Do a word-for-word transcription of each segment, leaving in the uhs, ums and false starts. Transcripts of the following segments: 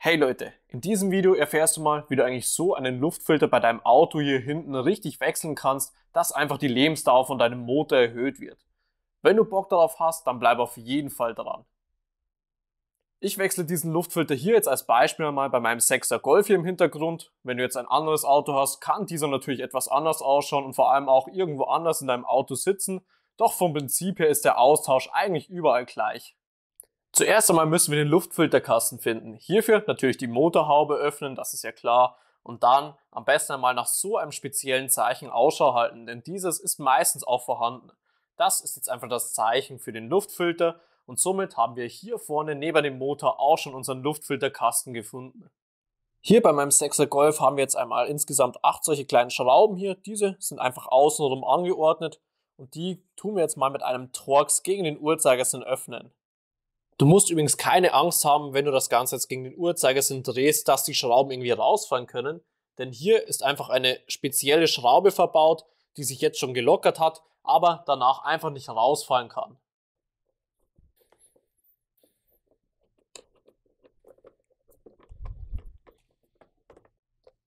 Hey Leute, in diesem Video erfährst du mal, wie du eigentlich so einen Luftfilter bei deinem Auto hier hinten richtig wechseln kannst, dass einfach die Lebensdauer von deinem Motor erhöht wird. Wenn du Bock darauf hast, dann bleib auf jeden Fall dran. Ich wechsle diesen Luftfilter hier jetzt als Beispiel einmal bei meinem sechser Golf hier im Hintergrund. Wenn du jetzt ein anderes Auto hast, kann dieser natürlich etwas anders ausschauen und vor allem auch irgendwo anders in deinem Auto sitzen. Doch vom Prinzip her ist der Austausch eigentlich überall gleich. Zuerst einmal müssen wir den Luftfilterkasten finden. Hierfür natürlich die Motorhaube öffnen, das ist ja klar. Und dann am besten einmal nach so einem speziellen Zeichen Ausschau halten, denn dieses ist meistens auch vorhanden. Das ist jetzt einfach das Zeichen für den Luftfilter und somit haben wir hier vorne neben dem Motor auch schon unseren Luftfilterkasten gefunden. Hier bei meinem sechser Golf haben wir jetzt einmal insgesamt acht solche kleinen Schrauben hier. Diese sind einfach außenrum angeordnet und die tun wir jetzt mal mit einem Torx gegen den Uhrzeigersinn öffnen. Du musst übrigens keine Angst haben, wenn du das Ganze jetzt gegen den Uhrzeigersinn drehst, dass die Schrauben irgendwie rausfallen können, denn hier ist einfach eine spezielle Schraube verbaut, die sich jetzt schon gelockert hat, aber danach einfach nicht rausfallen kann.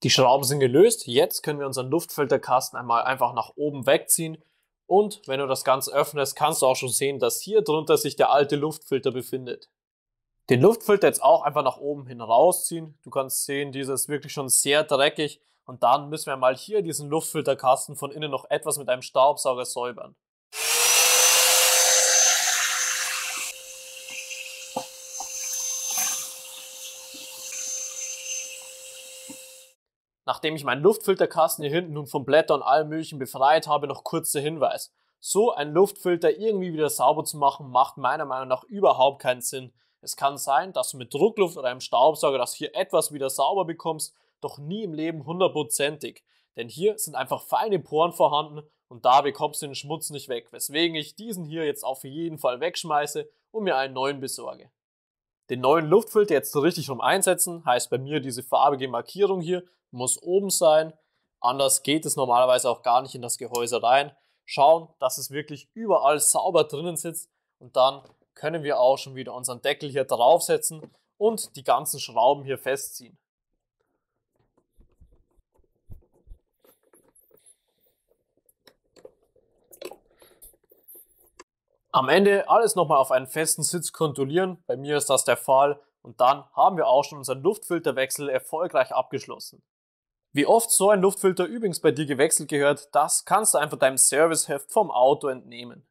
Die Schrauben sind gelöst, jetzt können wir unseren Luftfilterkasten einmal einfach nach oben wegziehen. Und wenn du das Ganze öffnest, kannst du auch schon sehen, dass hier drunter sich der alte Luftfilter befindet. Den Luftfilter jetzt auch einfach nach oben hin rausziehen. Du kannst sehen, dieser ist wirklich schon sehr dreckig. Und dann müssen wir mal hier diesen Luftfilterkasten von innen noch etwas mit einem Staubsauger säubern. Nachdem ich meinen Luftfilterkasten hier hinten nun vom Blätter und allem Möglichen befreit habe, noch kurz der Hinweis. So einen Luftfilter irgendwie wieder sauber zu machen, macht meiner Meinung nach überhaupt keinen Sinn. Es kann sein, dass du mit Druckluft oder einem Staubsauger das hier etwas wieder sauber bekommst, doch nie im Leben hundertprozentig. Denn hier sind einfach feine Poren vorhanden und da bekommst du den Schmutz nicht weg, weswegen ich diesen hier jetzt auf jeden Fall wegschmeiße und mir einen neuen besorge. Den neuen Luftfilter jetzt richtig rum einsetzen, heißt bei mir diese farbige Markierung hier muss oben sein, anders geht es normalerweise auch gar nicht in das Gehäuse rein. Schauen, dass es wirklich überall sauber drinnen sitzt und dann können wir auch schon wieder unseren Deckel hier draufsetzen und die ganzen Schrauben hier festziehen. Am Ende alles nochmal auf einen festen Sitz kontrollieren, bei mir ist das der Fall. Und dann haben wir auch schon unseren Luftfilterwechsel erfolgreich abgeschlossen. Wie oft so ein Luftfilter übrigens bei dir gewechselt gehört, das kannst du einfach deinem Serviceheft vom Auto entnehmen.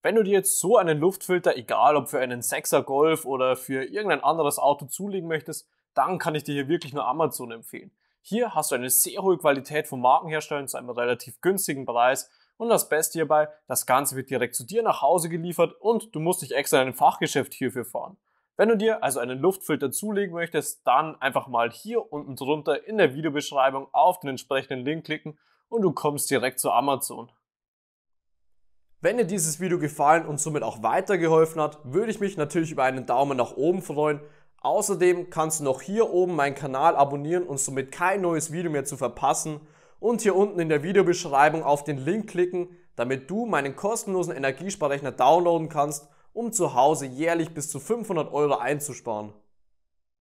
Wenn du dir jetzt so einen Luftfilter, egal ob für einen sechser Golf oder für irgendein anderes Auto zulegen möchtest, dann kann ich dir hier wirklich nur Amazon empfehlen. Hier hast du eine sehr hohe Qualität von Markenherstellern zu einem relativ günstigen Preis. Und das Beste hierbei, das Ganze wird direkt zu dir nach Hause geliefert und du musst nicht extra in ein Fachgeschäft hierfür fahren. Wenn du dir also einen Luftfilter zulegen möchtest, dann einfach mal hier unten drunter in der Videobeschreibung auf den entsprechenden Link klicken und du kommst direkt zu Amazon. Wenn dir dieses Video gefallen und somit auch weitergeholfen hat, würde ich mich natürlich über einen Daumen nach oben freuen. Außerdem kannst du noch hier oben meinen Kanal abonnieren und somit kein neues Video mehr zu verpassen. Und hier unten in der Videobeschreibung auf den Link klicken, damit du meinen kostenlosen Energiesparrechner downloaden kannst, um zu Hause jährlich bis zu fünfhundert Euro einzusparen.